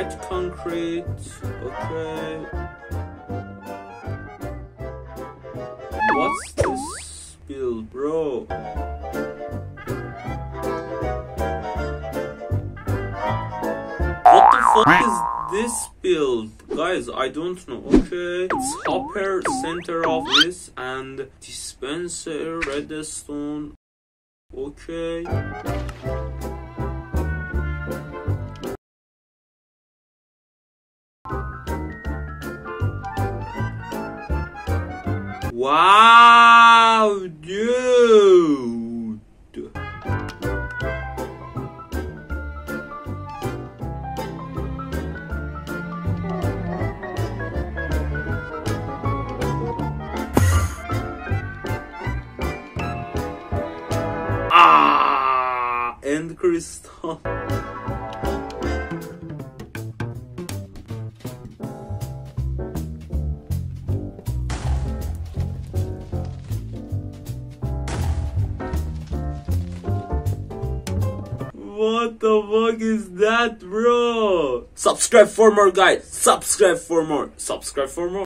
white concrete, okay. What's this spill, bro? What the fuck is this build? Guys, I don't know. Okay, it's upper center of this and dispenser, redstone. Okay. Wow, dude. And crystal. What the fuck is that, bro? Subscribe for more, guys. Subscribe for more. Subscribe for more.